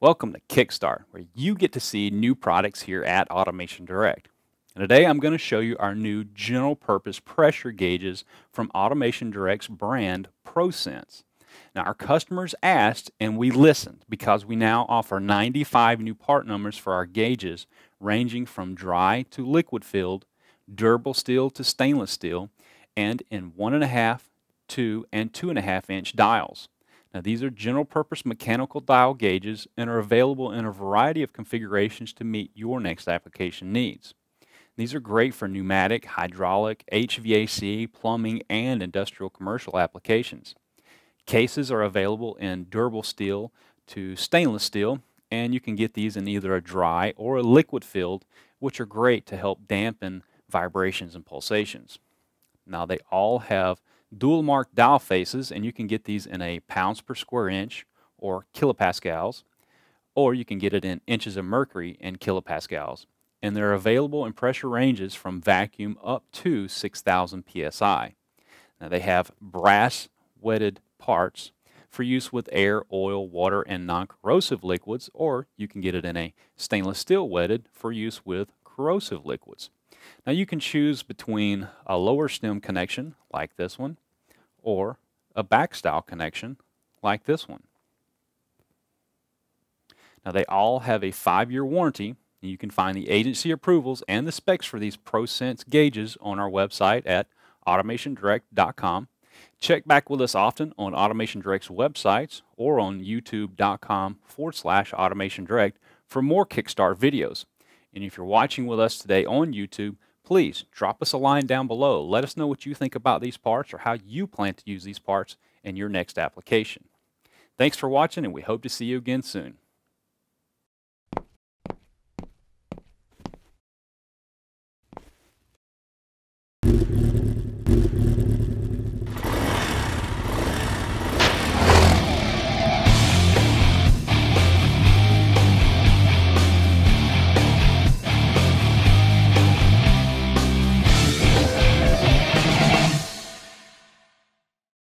Welcome to Kickstart, where you get to see new products here at AutomationDirect. And today I'm going to show you our new general purpose pressure gauges from AutomationDirect's brand ProSense. Now our customers asked and we listened because we now offer 95 new part numbers for our gauges ranging from dry to liquid filled, durable steel to stainless steel, and in 1.5, 2, and 2.5-inch dials. Now these are general purpose mechanical dial gauges and are available in a variety of configurations to meet your next application needs. These are great for pneumatic, hydraulic, HVAC, plumbing, and industrial commercial applications. Cases are available in durable steel to stainless steel, and you can get these in either a dry or a liquid filled, which are great to help dampen vibrations and pulsations. Now they all have dual marked dial faces, and you can get these in a pounds per square inch or kilopascals, or you can get it in inches of mercury and kilopascals. And they're available in pressure ranges from vacuum up to 6,000 psi. Now they have brass wetted parts for use with air, oil, water, and non-corrosive liquids, or you can get it in a stainless steel wetted for use with corrosive liquids. Now you can choose between a lower stem connection like this one or a back style connection like this one. Now they all have a 5-year warranty, and you can find the agency approvals and the specs for these ProSense gauges on our website at automationdirect.com. Check back with us often on AutomationDirect's websites or on youtube.com/AutomationDirect for more Kickstart videos. And if you're watching with us today on YouTube, please drop us a line down below. Let us know what you think about these parts or how you plan to use these parts in your next application. Thanks for watching, and we hope to see you again soon.